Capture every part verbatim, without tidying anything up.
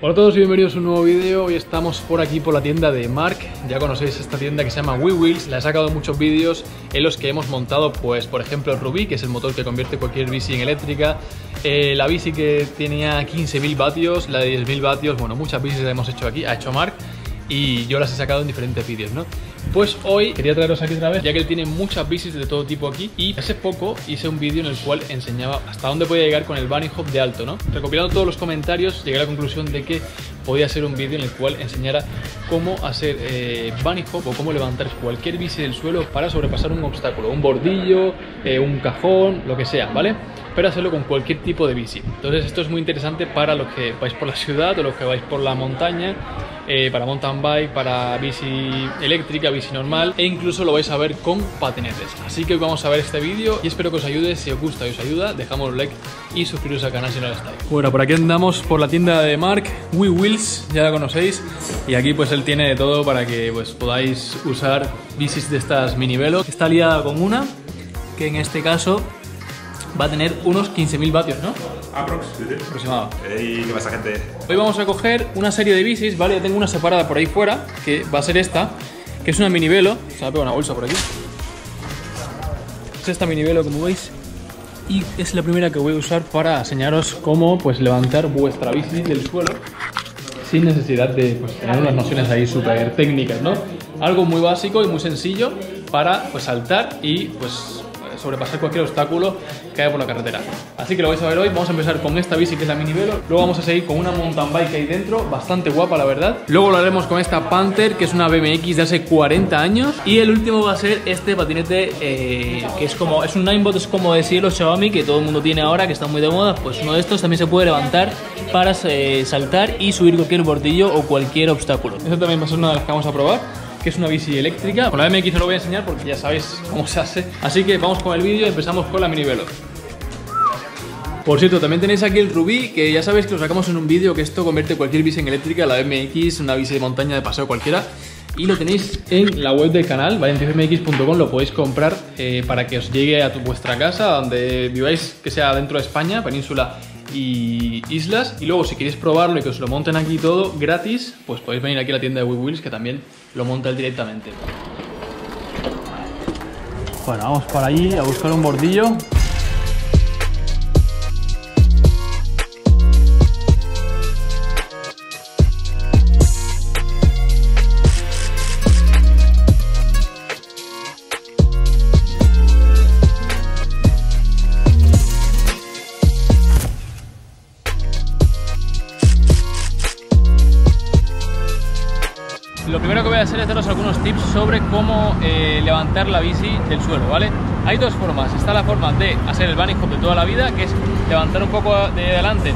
Hola a todos y bienvenidos a un nuevo vídeo. Hoy estamos por aquí por la tienda de Marc. Ya conocéis esta tienda que se llama WeWheels. La he sacado muchos vídeos en los que hemos montado, pues por ejemplo, el Rubbee, que es el motor que convierte cualquier bici en eléctrica, eh, la bici que tenía quince mil vatios, la de diez mil vatios. Bueno, muchas bicis las hemos hecho aquí, ha hecho Marc, y yo las he sacado en diferentes vídeos, ¿no? Pues hoy quería traeros aquí otra vez, ya que él tiene muchas bicis de todo tipo aquí. Y hace poco hice un vídeo en el cual enseñaba hasta dónde podía llegar con el bunny hop de alto, ¿no? Recopilando todos los comentarios, llegué a la conclusión de que podía ser un vídeo en el cual enseñara cómo hacer eh, bunny hop, o cómo levantar cualquier bici del suelo para sobrepasar un obstáculo, un bordillo, eh, un cajón, lo que sea, ¿vale? Pero hacerlo con cualquier tipo de bici. Entonces esto es muy interesante para los que vais por la ciudad o los que vais por la montaña, eh, para mountain bike, para bici eléctrica, bici normal, e incluso lo vais a ver con patinetes. Así que hoy vamos a ver este vídeo y espero que os ayude. Si os gusta y os ayuda, dejamos un like y suscribiros al canal si no lo estáis. Bueno, por aquí andamos por la tienda de Marc, WeWheels, ya la conocéis, y aquí pues él tiene de todo para que pues podáis usar bicis de estas minivelo. Está liada con una que en este caso va a tener unos quince mil vatios, ¿no? Aprox, sí, sí. Aproximado. Ey, ¿qué pasa, gente? Hoy vamos a coger una serie de bicis, ¿vale? Yo tengo una separada por ahí fuera, que va a ser esta, que es una minivelo. Se me ha pegado una bolsa por aquí. Es esta minivelo, como veis, y es la primera que voy a usar para enseñaros cómo pues levantar vuestra bici del suelo sin necesidad de pues, tener unas nociones ahí súper técnicas, ¿no? Algo muy básico y muy sencillo para pues saltar y pues sobrepasar cualquier obstáculo que haya por la carretera. Así que lo vais a ver hoy. Vamos a empezar con esta bici, que es la minivelo. Luego vamos a seguir con una mountain bike ahí dentro, bastante guapa la verdad. Luego lo haremos con esta Panther, que es una B M X de hace cuarenta años. Y el último va a ser este patinete, eh, que es como, es un Ninebot, es como decir los Xiaomi, que todo el mundo tiene ahora, que está muy de moda. Pues uno de estos también se puede levantar para eh, saltar y subir cualquier bordillo o cualquier obstáculo. Esta también va a ser una de las que vamos a probar, que es una bici eléctrica. Con la B M X no lo voy a enseñar porque ya sabéis cómo se hace. Así que vamos con el vídeo y empezamos con la minivelo. Por cierto, también tenéis aquí el Rubbee, que ya sabéis que lo sacamos en un vídeo, que esto convierte cualquier bici en eléctrica, la B M X, una bici de montaña, de paseo, cualquiera. Y lo tenéis en la web del canal, ¿vale? En tipsbmx punto com lo podéis comprar eh, para que os llegue a tu, vuestra casa, donde viváis, que sea dentro de España, península y islas. Y luego, si queréis probarlo y que os lo monten aquí todo gratis, pues podéis venir aquí a la tienda de WeWheels, que también lo monta él directamente. Bueno, vamos para allí a buscar un bordillo. Lo primero que voy a hacer es daros algunos tips sobre cómo eh, levantar la bici del suelo, ¿vale? Hay dos formas. Está la forma de hacer el bunny hop de toda la vida, que es levantar un poco de adelante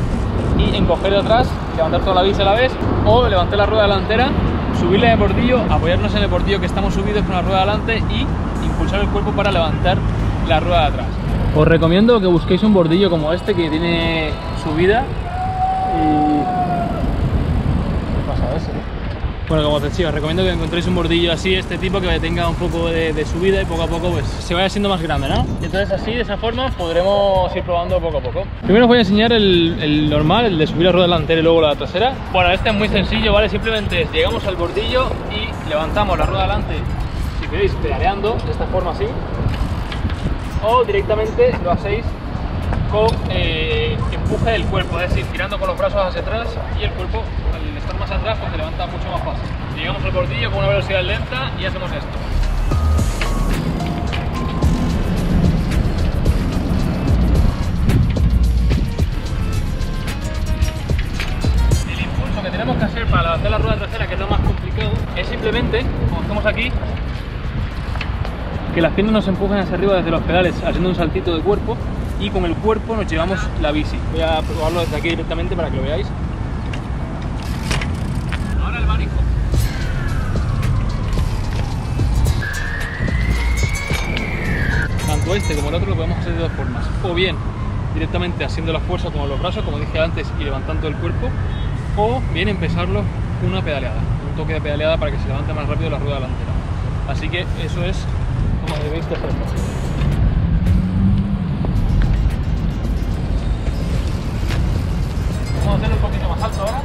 y encoger de atrás, levantar toda la bici a la vez, o levantar la rueda delantera, subirle de bordillo, apoyarnos en el bordillo que estamos subidos con la rueda delante y impulsar el cuerpo para levantar la rueda de atrás. Os recomiendo que busquéis un bordillo como este, que tiene subida y... Bueno, como os decía, os recomiendo que encontréis un bordillo así, este tipo, que tenga un poco de, de subida y poco a poco pues se vaya siendo más grande, ¿no? Entonces así, de esa forma, podremos ir probando poco a poco. Primero os voy a enseñar el, el normal, el de subir la rueda delantera y luego la trasera. Bueno, este es muy sencillo, ¿vale? Simplemente llegamos al bordillo y levantamos la rueda delante, si queréis, pedaleando, de esta forma así. O directamente lo hacéis con eh, empuje del cuerpo, es decir, tirando con los brazos hacia atrás y el cuerpo, al estar más atrás, pues se levanta mucho más fácil. Llegamos al bordillo con una velocidad lenta y hacemos esto. El impulso que tenemos que hacer para levantar la rueda trasera, que es lo más complicado, es simplemente, como estamos aquí, que las piernas nos empujen hacia arriba desde los pedales, haciendo un saltito de cuerpo, y con el cuerpo nos llevamos la bici. Voy a probarlo desde aquí directamente para que lo veáis. Ahora el bunny hop. Tanto este como el otro lo podemos hacer de dos formas. O bien directamente haciendo la fuerza con los brazos, como dije antes, y levantando el cuerpo. O bien empezarlo con una pedaleada, un toque de pedaleada para que se levante más rápido la rueda delantera. Así que eso es como debéis de hacerlo. Vamos a hacerlo un poquito más alto ahora.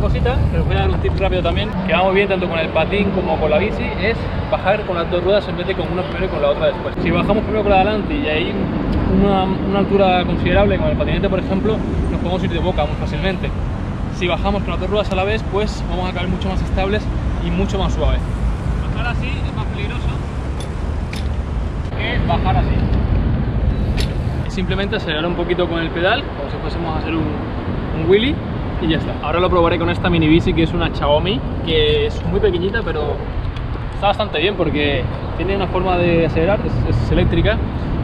cosita que os voy a dar un tip rápido también, que va muy bien tanto con el patín como con la bici, es bajar con las dos ruedas en vez de con una primero y con la otra después. Si bajamos primero con la de adelante y hay una, una altura considerable, con el patinete por ejemplo, nos podemos ir de boca muy fácilmente. Si bajamos con las dos ruedas a la vez, pues vamos a caer mucho más estables y mucho más suaves. Bajar así es más peligroso que bajar así. Simplemente acelerar un poquito con el pedal, como si fuésemos a hacer un, un wheelie, y ya está. Ahora lo probaré con esta mini bici, que es una Xiaomi, que es muy pequeñita, pero está bastante bien porque tiene una forma de acelerar, es, es eléctrica,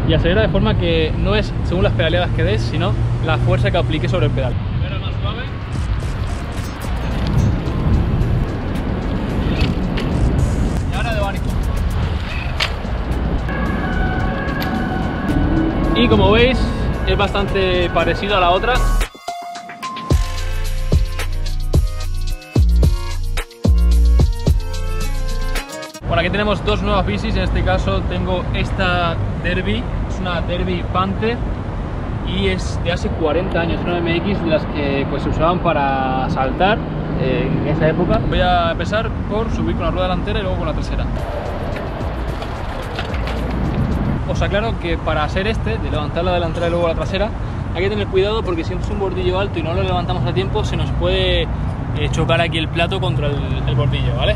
y acelera de forma que no es según las pedaleadas que des, sino la fuerza que aplique sobre el pedal. Primero más suave. Y ahora de bunny hop. Y como veis, es bastante parecido a la otra. Bueno, aquí tenemos dos nuevas bicis. En este caso tengo esta Derby, es una Derby Panther y es de hace cuarenta años, una B M X de las que pues, se usaban para saltar eh, en esa época. Voy a empezar por subir con la rueda delantera y luego con la trasera. Os aclaro que para hacer este, de levantar la delantera y luego la trasera, hay que tener cuidado porque si es un bordillo alto y no lo levantamos a tiempo, se nos puede eh, chocar aquí el plato contra el, el bordillo, ¿vale?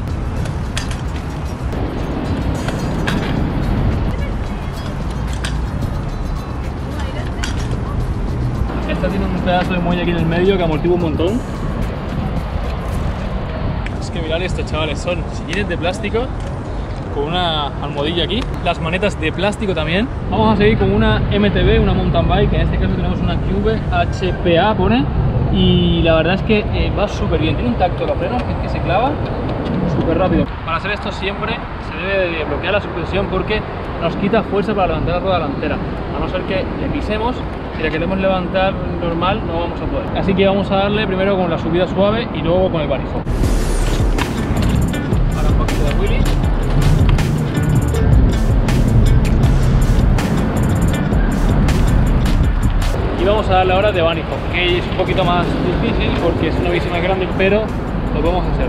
Esta tiene un pedazo de muelle aquí en el medio que amortigua un montón. Es que mirad esto, chavales, son sillines de plástico con una almohadilla aquí, las manetas de plástico también. Vamos a seguir con una M T B, una mountain bike, en este caso tenemos una Cube H P A, pone, y la verdad es que eh, va súper bien, tiene un tacto de frenos que es que se clava súper rápido. Para hacer esto siempre se debe de bloquear la suspensión porque nos quita fuerza para levantar la rueda delantera, a no ser que le pisemos. Si la queremos levantar normal no vamos a poder, así que vamos a darle primero con la subida suave y luego con el bunny hop. Ahora un poquito de wheelie. Y vamos a darle ahora de bunny hop, que es un poquito más difícil porque es una bici más grande, pero lo vamos a hacer.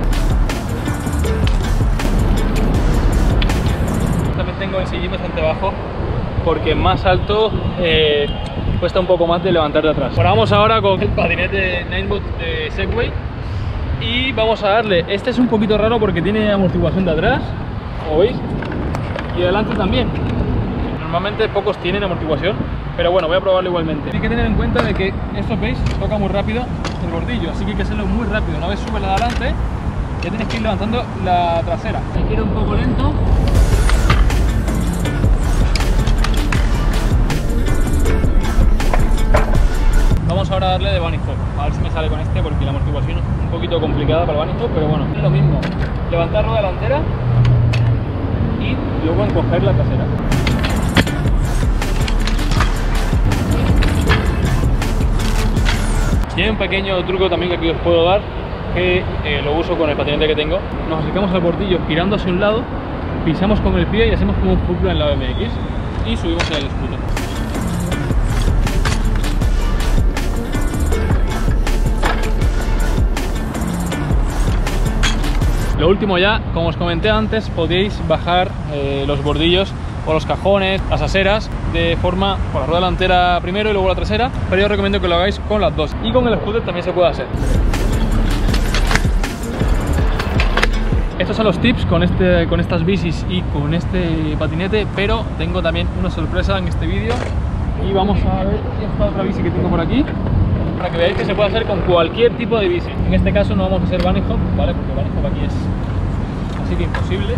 También tengo el sillín bastante bajo porque más alto eh, cuesta un poco más de levantar de atrás. Bueno, vamos ahora con el patinete Ninebot de Segway y vamos a darle. Este es un poquito raro porque tiene amortiguación de atrás, como veis, y de adelante también. Normalmente pocos tienen amortiguación, pero bueno, voy a probarlo igualmente. Hay que tener en cuenta de que esto, veis, toca muy rápido el bordillo, así que hay que hacerlo muy rápido. Una vez subes la de adelante, ya tienes que ir levantando la trasera. Hay que ir un poco lento. Vamos ahora a darle de bunny hop, a ver si me sale con este, porque la amortiguación es un poquito complicada para el bunny hop, pero bueno, es lo mismo. Levantar rueda delantera y luego encoger la trasera. Y hay un pequeño truco también que aquí os puedo dar, que eh, lo uso con el patinete que tengo. Nos acercamos al bordillo girando hacia un lado, pisamos con el pie y hacemos como un pull en la B M X y subimos el escudo. Lo último ya, como os comenté antes, podéis bajar eh, los bordillos o los cajones, las aceras, de forma con la rueda delantera primero y luego la trasera, pero yo os recomiendo que lo hagáis con las dos, y con el scooter también se puede hacer. Estos son los tips con, este, con estas bicis y con este patinete, pero tengo también una sorpresa en este vídeo y vamos a ver esta otra bici que tengo por aquí, para que veáis que se puede hacer con cualquier tipo de bici. En este caso no vamos a hacer bunny hop, ¿vale? Porque bunny hop aquí es así que imposible.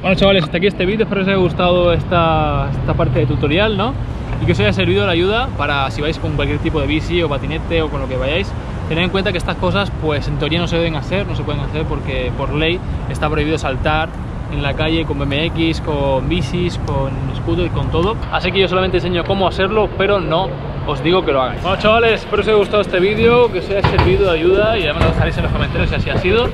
Bueno, chavales, hasta aquí este vídeo, espero que os haya gustado esta, esta parte de tutorial, ¿no? Y que os haya servido la ayuda para si vais con cualquier tipo de bici o patinete o con lo que vayáis. Tened en cuenta que estas cosas pues en teoría no se deben hacer, no se pueden hacer porque por ley está prohibido saltar en la calle con B M X, con bicis, con scooters, con todo. Así que yo solamente enseño cómo hacerlo, pero no os digo que lo hagáis. Bueno, chavales, espero que os haya gustado este vídeo, que os haya servido de ayuda y además lo dejaréis en los comentarios si así ha sido.